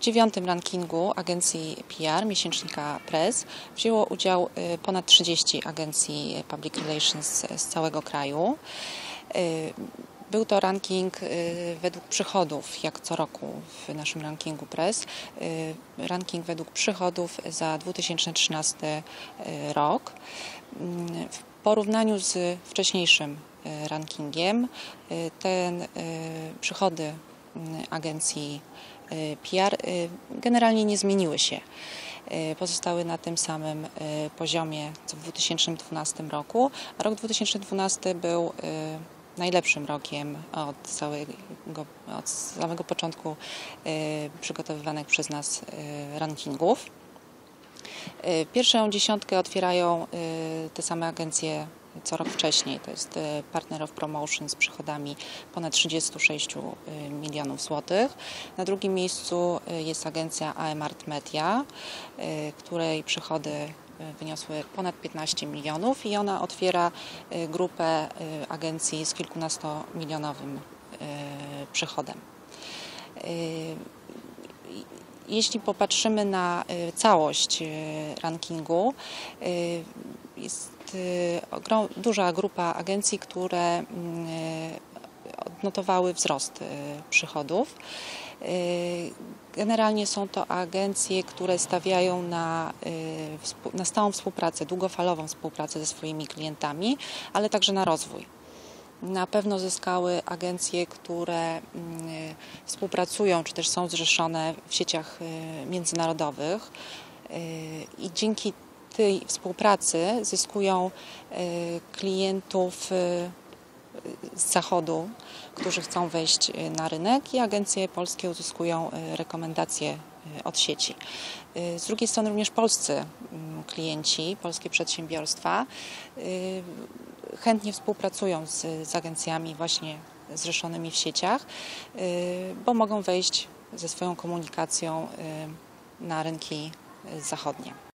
W 9. rankingu agencji PR miesięcznika Press wzięło udział ponad 30 agencji public relations z całego kraju. Był to ranking według przychodów, jak co roku w naszym rankingu Press. Ranking według przychodów za 2013 rok. W porównaniu z wcześniejszym rankingiem te przychody agencji PR generalnie nie zmieniły się. Pozostały na tym samym poziomie co w 2012 roku, a rok 2012 był najlepszym rokiem od samego początku przygotowywanych przez nas rankingów. Pierwszą dziesiątkę otwierają te same agencje co rok wcześniej. To jest Partner of Promotion z przychodami ponad 36 milionów złotych. Na drugim miejscu jest agencja AM Art Media, której przychody wyniosły ponad 15 milionów i ona otwiera grupę agencji z kilkunastomilionowym przychodem. Jeśli popatrzymy na całość rankingu, jest duża grupa agencji, które odnotowały wzrost przychodów. Generalnie są to agencje, które stawiają na stałą współpracę, długofalową współpracę ze swoimi klientami, ale także na rozwój. Na pewno zyskały agencje, które współpracują czy też są zrzeszone w sieciach międzynarodowych i dzięki tej współpracy zyskują klientów z zachodu, którzy chcą wejść na rynek, i agencje polskie uzyskują rekomendacje od sieci. Z drugiej strony również polscy klienci, polskie przedsiębiorstwa chętnie współpracują z agencjami właśnie zrzeszonymi w sieciach, bo mogą wejść ze swoją komunikacją na rynki zachodnie.